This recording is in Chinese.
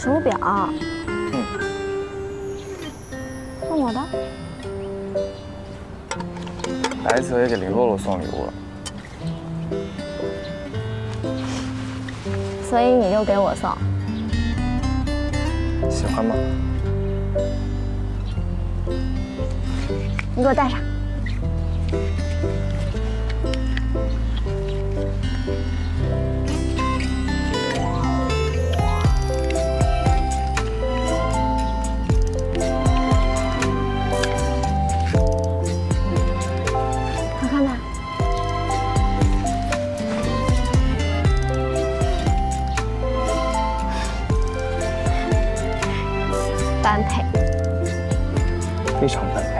手表。嗯。送我的。S 也给林洛洛送礼物了。所以你就给我送。喜欢吗？你给我戴上。 非常般配。